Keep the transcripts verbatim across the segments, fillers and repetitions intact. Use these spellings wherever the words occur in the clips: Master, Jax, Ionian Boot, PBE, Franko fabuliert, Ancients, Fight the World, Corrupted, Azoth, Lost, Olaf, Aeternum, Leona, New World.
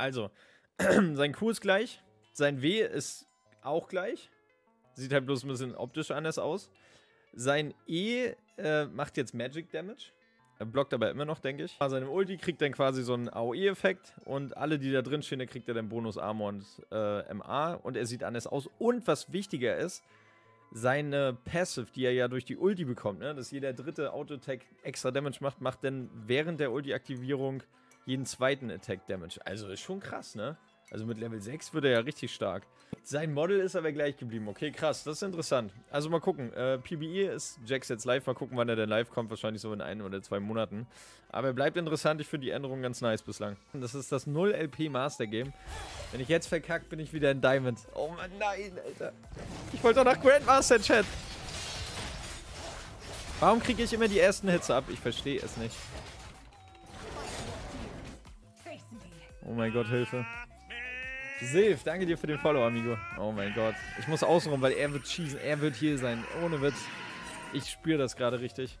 also, sein Q ist gleich, sein W ist auch gleich, sieht halt bloß ein bisschen optisch anders aus. Sein E äh, macht jetzt Magic Damage, er blockt aber immer noch, denke ich. Bei seinem Ulti kriegt dann quasi so einen A O E-Effekt und alle, die da drin stehen, da kriegt er dann Bonus Armor und äh, M A und er sieht anders aus. Und was wichtiger ist, seine Passive, die er ja durch die Ulti bekommt, ne? Dass jeder dritte Auto-Attack extra Damage macht, macht dann während der Ulti-Aktivierung jeden zweiten Attack-Damage. Also ist schon krass, ne? Also mit Level sechs wird er ja richtig stark. Sein Model ist aber gleich geblieben. Okay, krass, das ist interessant. Also mal gucken, äh, P B E ist Jax jetzt live. Mal gucken, wann er denn live kommt. Wahrscheinlich so in ein oder zwei Monaten. Aber er bleibt interessant. Ich finde die Änderung ganz nice bislang. Das ist das null L P Master Game. Wenn ich jetzt verkackt, bin ich wieder in Diamond. Oh Mann, nein, Alter. Ich wollte doch nach Grandmaster, Chat. Warum kriege ich immer die ersten Hits ab? Ich verstehe es nicht. Oh mein Gott, Hilfe. Silf, danke dir für den Follow, Amigo. Oh mein Gott. Ich muss außenrum, weil er wird schießen. Er wird hier sein. Ohne Witz. Ich spüre das gerade richtig.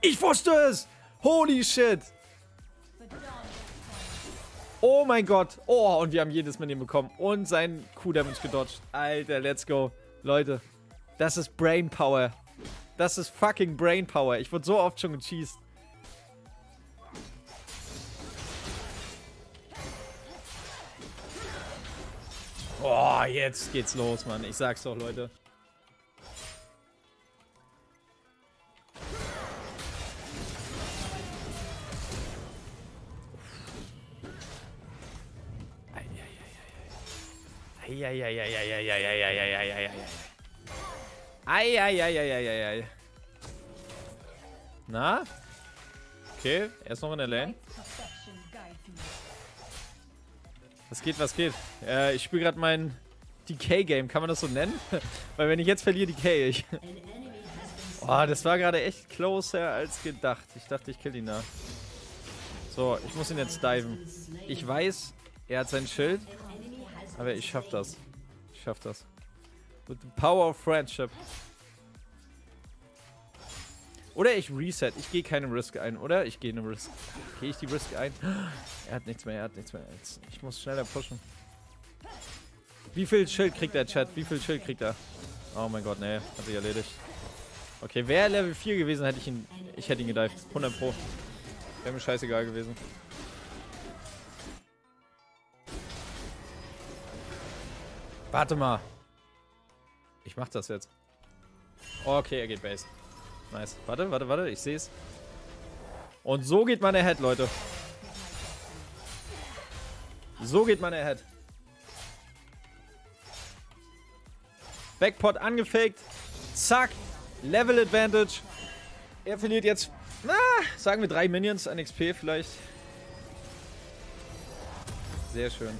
Ich wusste es! Holy shit! Oh mein Gott. Oh, und wir haben jedes Mal den bekommen. Und seinen Q-Damage gedodged. Alter, let's go. Leute, das ist Brainpower. Das ist fucking Brainpower. Ich wurde so oft schon gecheased. Boah, jetzt geht's los, Mann. Ich sag's doch, Leute. Eieieiei. Na? Okay, er ist noch in der Lane. Was geht, was geht? Äh, ich spiele gerade mein D K-Game. Kann man das so nennen? Weil wenn ich jetzt verliere, D K ich. Oh, das war gerade echt closer als gedacht. Ich dachte, ich kill ihn da. So, ich muss ihn jetzt diven. Ich weiß, er hat sein Schild. Aber ich schaff das. Ich schaff das. With the power of friendship. Oder ich reset. Ich gehe keine Risk ein, oder? Ich gehe eine Risk. Gehe ich die Risk ein? Er hat nichts mehr, er hat nichts mehr. Ich muss schneller pushen. Wie viel Schild kriegt der Chat? Wie viel Schild kriegt er? Oh mein Gott, nee. Hat sich erledigt. Okay, wäre Level vier gewesen, hätte ich ihn... Ich hätte ihn gedived. hundert Pro. Wäre mir scheißegal gewesen. Warte mal. Ich mach das jetzt. Okay, er geht Base. Nice. Warte, warte, warte. Ich sehe es. Und so geht man ahead, Leute. So geht man ahead. Backpot angefaked. Zack. Level Advantage. Er verliert jetzt, na, sagen wir drei Minions an X P vielleicht. Sehr schön.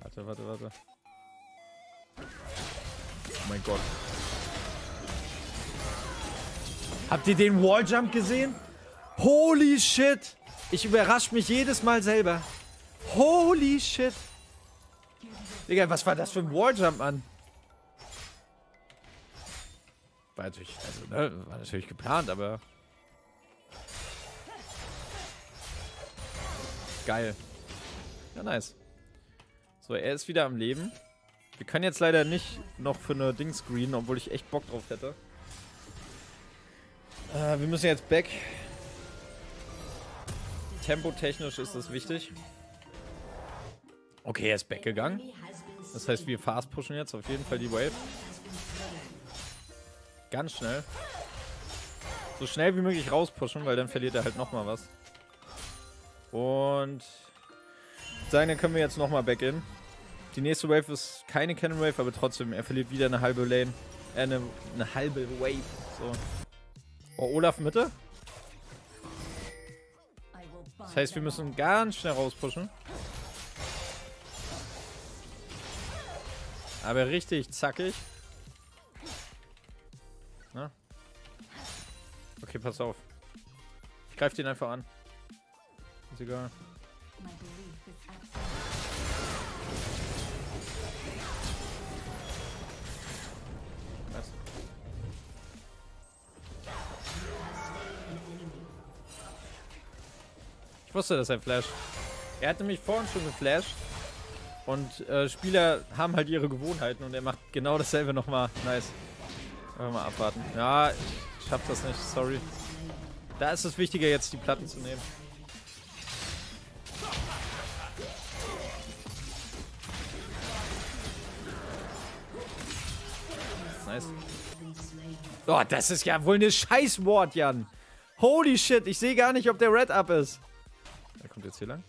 Warte, warte, warte. Oh mein Gott. Habt ihr den Walljump gesehen? Holy shit! Ich überrasche mich jedes Mal selber. Holy shit! Digga, was war das für ein Walljump, Mann? War natürlich, also, ne, war natürlich geplant, aber... Geil. Ja, nice. So, er ist wieder am Leben. Wir können jetzt leider nicht noch für eine Ding screenen, obwohl ich echt Bock drauf hätte. Uh, wir müssen jetzt back. Tempotechnisch ist das wichtig. Okay, er ist back gegangen. Das heißt, wir fast pushen jetzt auf jeden Fall die Wave. Ganz schnell. So schnell wie möglich rauspushen, weil dann verliert er halt nochmal was. Und seine können wir jetzt nochmal back in. Die nächste Wave ist keine Cannon Wave, aber trotzdem, er verliert wieder eine halbe Lane. Äh, eine, eine halbe Wave. So. Oh, Olaf Mitte. Das heißt, wir müssen ganz schnell rauspushen. Aber richtig zackig. Na? Okay, pass auf. Ich greife den einfach an. Ist egal. wusste, dass er flasht. Er hatte mich vorhin schon geflasht. Und äh, Spieler haben halt ihre Gewohnheiten und er macht genau dasselbe nochmal. Nice. Einfach mal abwarten. Ja, ich schaff das nicht, sorry. Da ist es wichtiger, jetzt die Platten zu nehmen. Nice. Oh, das ist ja wohl eine Scheiß-Ward, Jan. Holy shit, ich sehe gar nicht, ob der Red Up ist. Er kommt jetzt hier lang.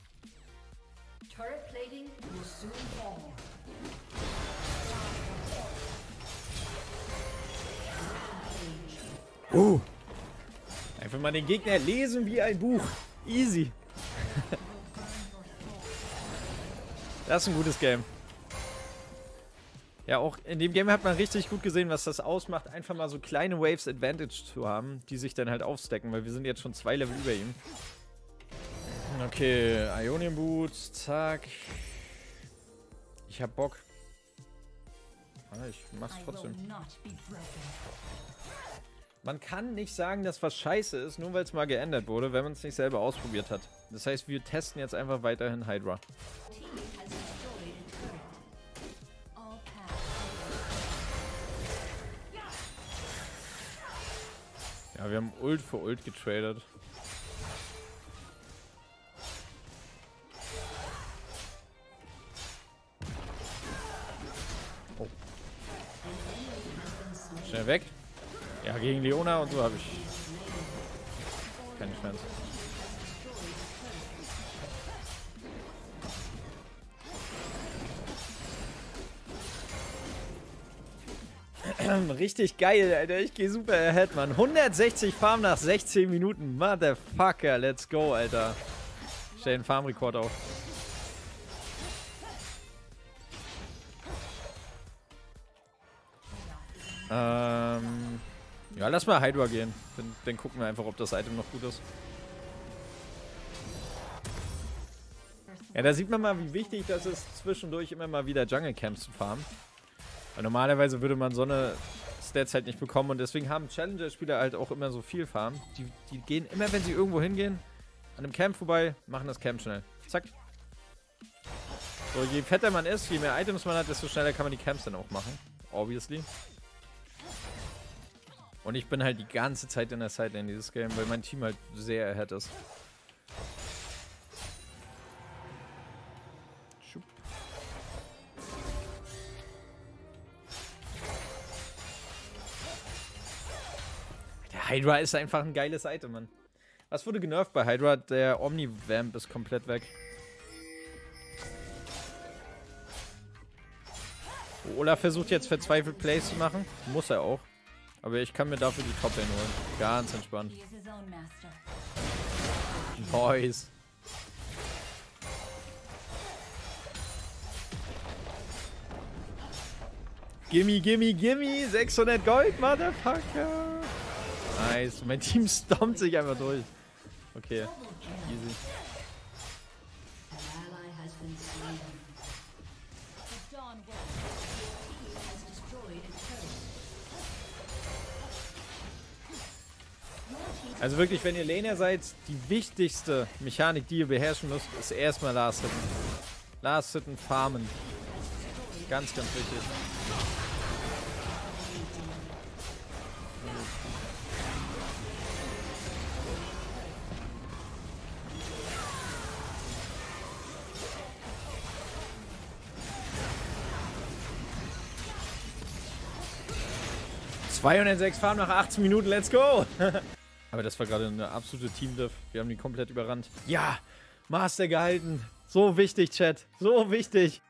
Uh. Einfach mal den Gegner lesen wie ein Buch. Easy. Das ist ein gutes Game. Ja, auch in dem Game hat man richtig gut gesehen, was das ausmacht, einfach mal so kleine Waves Advantage zu haben, die sich dann halt aufstacken, weil wir sind jetzt schon zwei Level über ihm. Okay, Ionian Boot, zack. Ich hab Bock. Ich mach's trotzdem. Man kann nicht sagen, dass was scheiße ist, nur weil es mal geändert wurde, wenn man es nicht selber ausprobiert hat. Das heißt, wir testen jetzt einfach weiterhin Hydra. Ja, wir haben Ult für Ult getradet. Oh. Schnell weg. Ja, gegen Leona und so habe ich keine Chance. Richtig geil, Alter. Ich gehe super ahead, Mann. hundertsechzig Farm nach sechzehn Minuten. Motherfucker, let's go, Alter. Ich stell den Farmrekord auf. Ähm. Ja, lass mal Hydra gehen. Dann, dann gucken wir einfach, ob das Item noch gut ist. Ja, da sieht man mal, wie wichtig das ist, zwischendurch immer mal wieder Jungle Camps zu farmen. Weil normalerweise würde man so eine Stats halt nicht bekommen und deswegen haben Challenger-Spieler halt auch immer so viel Farm. Die, die gehen immer, wenn sie irgendwo hingehen, an einem Camp vorbei, machen das Camp schnell. Zack. So, je fetter man ist, je mehr Items man hat, desto schneller kann man die Camps dann auch machen. Obviously. Und ich bin halt die ganze Zeit in der Sideline in dieses Game, weil mein Team halt sehr ahead ist. Hydra ist einfach ein geiles Item, Mann. Was wurde genervt bei Hydra? Der Omni-Vamp ist komplett weg. Oh, Olaf versucht jetzt verzweifelt Plays zu machen. Muss er auch. Aber ich kann mir dafür die Top-Lane holen. Ganz entspannt. Nice. Gimme, gimme, gimme. sechshundert Gold, Motherfucker. Nice. Mein Team stompt sich einfach durch. Okay. Easy. Also wirklich, wenn ihr Laner seid, die wichtigste Mechanik, die ihr beherrschen müsst, ist erstmal Last Hitten. Last Hitten farmen. Ganz, ganz wichtig. zweihundertsechs Farm nach achtzehn Minuten, let's go! Aber das war gerade eine absolute Team-Diff. Wir haben die komplett überrannt. Ja, Master gehalten. So wichtig, Chat. So wichtig.